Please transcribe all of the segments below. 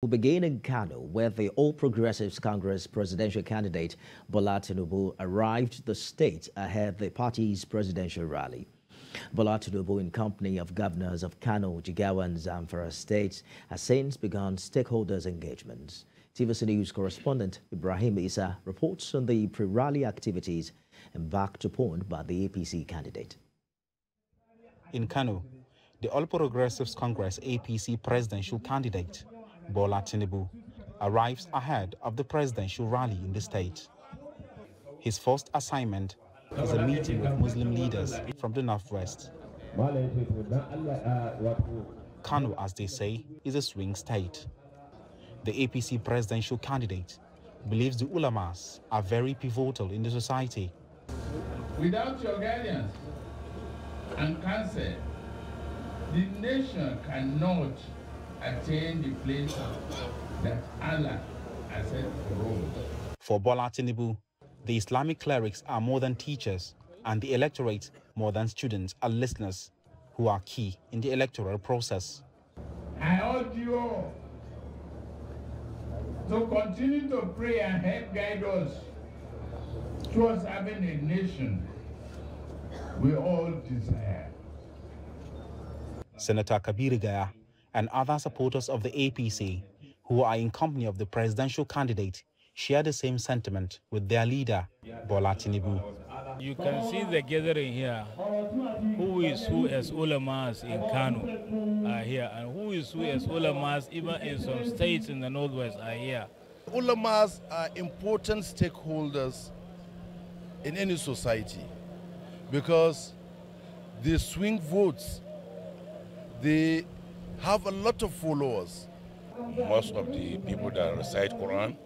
We'll begin in Kano, where the All Progressives Congress presidential candidate Bola Tinubu arrived the state ahead of the party's presidential rally. Bola Tinubu, in company of governors of Kano, Jigawa and Zamfara states, has since begun stakeholders' engagements. TVC News correspondent Ibrahim Issa reports on the pre-rally activities embarked upon by the APC candidate. In Kano, the All Progressives Congress APC presidential candidate Bola Tinubu arrives ahead of the presidential rally in the state. His first assignment is a meeting with Muslim leaders from the northwest. Kano, as they say, is a swing state. The APC presidential candidate believes the ulamas are very pivotal in the society. Without your guidance and counsel, the nation cannot attain the place that Allah has set for all. For Bola Tinubu, the Islamic clerics are more than teachers, and the electorate more than students are listeners, who are key in the electoral process. I urge you all to continue to pray and help guide us towards having a nation we all desire. Senator Kabiri Gaya and other supporters of the APC, who are in company of the presidential candidate, share the same sentiment with their leader, Bola Tinubu. You can see the gathering here, who is who as ulamas in Kano are here, and who is who as ulamas even in some states in the northwest are here. Ulamas are important stakeholders in any society because they swing votes, they have a lot of followers. Most of the people that recite Quran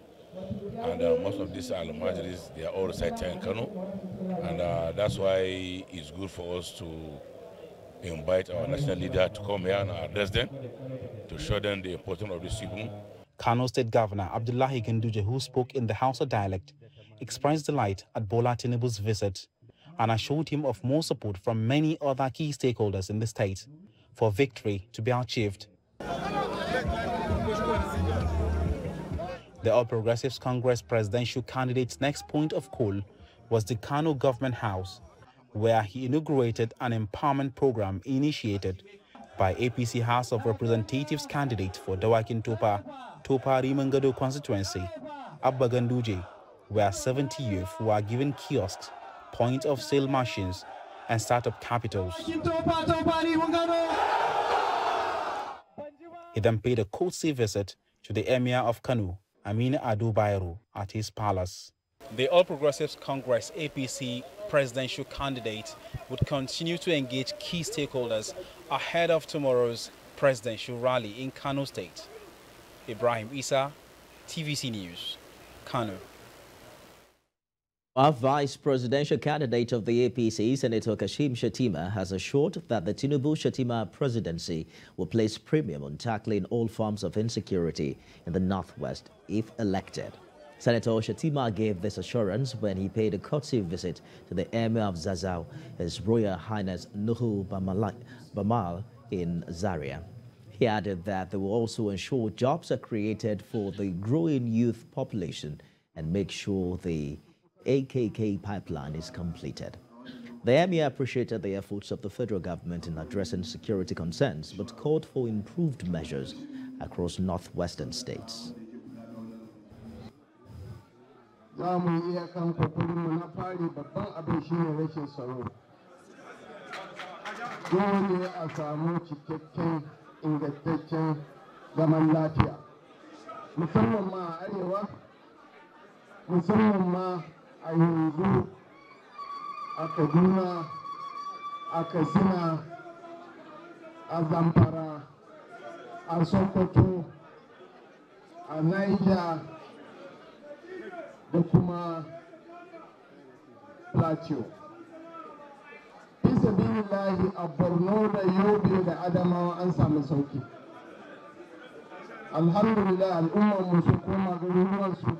and most of these al-majlis, they are all reciting in Kano, and that's why it's good for us to invite our national leader to come here and address them, to show them the importance of this people. Kano State Governor Abdullahi Genduja, who spoke in the Hausa dialect, expressed delight at Bola Tinubu's visit and assured him of more support from many other key stakeholders in the state for victory to be achieved. The All Progressives Congress presidential candidate's next point of call was the Kano Government House, where he inaugurated an empowerment program initiated by APC House of Representatives candidate for Dawakin Topa, Topa Rimangado constituency, Abba Ganduje, where 70 youth were given kiosks, point of sale machines, and startup capitals. He then paid a courtesy visit to the Emir of Kano, Aminu Adubayo, at his palace. The All Progressives Congress APC presidential candidate would continue to engage key stakeholders ahead of tomorrow's presidential rally in Kano State. Ibrahim Issa, TVC News, Kano. Our vice presidential candidate of the APC, Senator Kashim Shettima, has assured that the Tinubu-Shettima presidency will place premium on tackling all forms of insecurity in the northwest if elected. Senator Shettima gave this assurance when he paid a courtesy visit to the Emir of Zazzau, His Royal Highness Nuhu Bamalai Bamal in Zaria. He added that they will also ensure jobs are created for the growing youth population and make sure the AKK pipeline is completed. The Emir appreciated the efforts of the federal government in addressing security concerns, but called for improved measures across northwestern states. A yanzu a Kaduna, a Katsina, a Zamfara, a Sokoto, a Niger da kuma Plateau. Bisa billahi a Borno da Yobe da Adamawa an samu sauki. Alhamdulillah, al'ummar mu sun koma garuruwansu.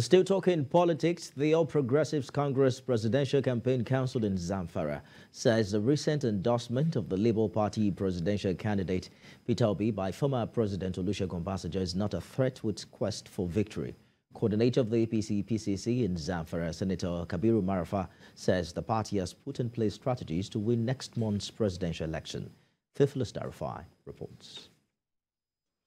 Still talking politics, the All Progressives Congress Presidential Campaign Council in Zamfara says the recent endorsement of the Labour Party presidential candidate Peter Obi by former President Olusegun Obasanjo is not a threat to its quest for victory. Coordinator of the APC PCC in Zamfara, Senator Kabiru Marafa, says the party has put in place strategies to win next month's presidential election. Faithless Darifai reports.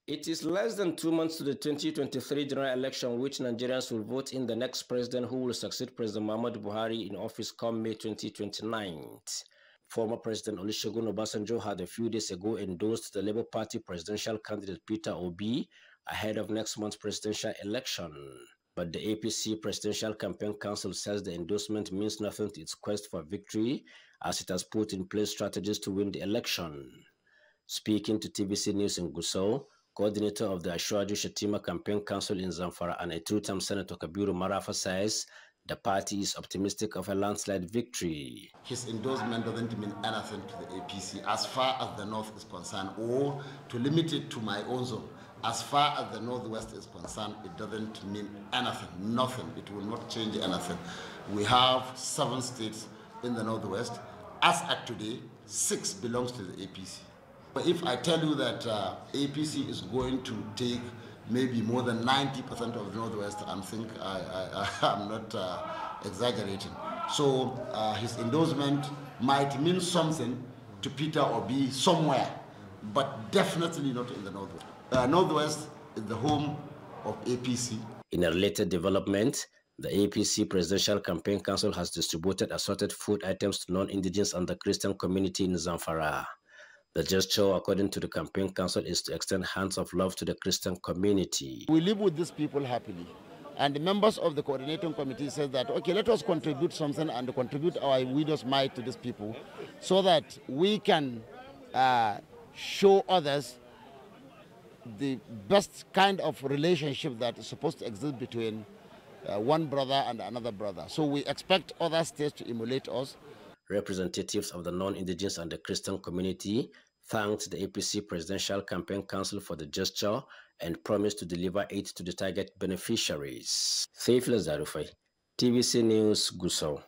It is less than 2 months to the 2023 general election, which Nigerians will vote in the next president who will succeed President Muhammadu Buhari in office come May 2029. Former President Olusegun Obasanjo had a few days ago endorsed the Labour Party presidential candidate Peter Obi ahead of next month's presidential election. But the APC Presidential Campaign Council says the endorsement means nothing to its quest for victory, as it has put in place strategies to win the election. Speaking to TVC News in Gusau, coordinator of the Asiwaju Shettima Campaign Council in Zamfara and a two-term Senator Kabiru Marafa, says the party is optimistic of a landslide victory. His endorsement doesn't mean anything to the APC as far as the North is concerned, or to limit it to my own zone. As far as the Northwest is concerned, it doesn't mean anything, nothing. It will not change anything. We have 7 states in the Northwest. As at today, 6 belongs to the APC. If I tell you that APC is going to take maybe more than 90% of the Northwest, I think I'm not exaggerating. So his endorsement might mean something to Peter Obi somewhere, but definitely not in the Northwest. Northwest is the home of APC. In a related development, the APC Presidential Campaign Council has distributed assorted food items to non-indigenous and the Christian community in Zamfara. The gesture, according to the campaign council, is to extend hands of love to the Christian community. We live with these people happily, and the members of the coordinating committee said that, okay, let us contribute something and contribute our widow's mite to these people so that we can show others the best kind of relationship that is supposed to exist between one brother and another brother. So we expect other states to emulate us. Representatives of the non-indigenous and the Christian community thanked the APC Presidential Campaign Council for the gesture and promised to deliver aid to the target beneficiaries. Faithless Darufai, TVC News, Gusau.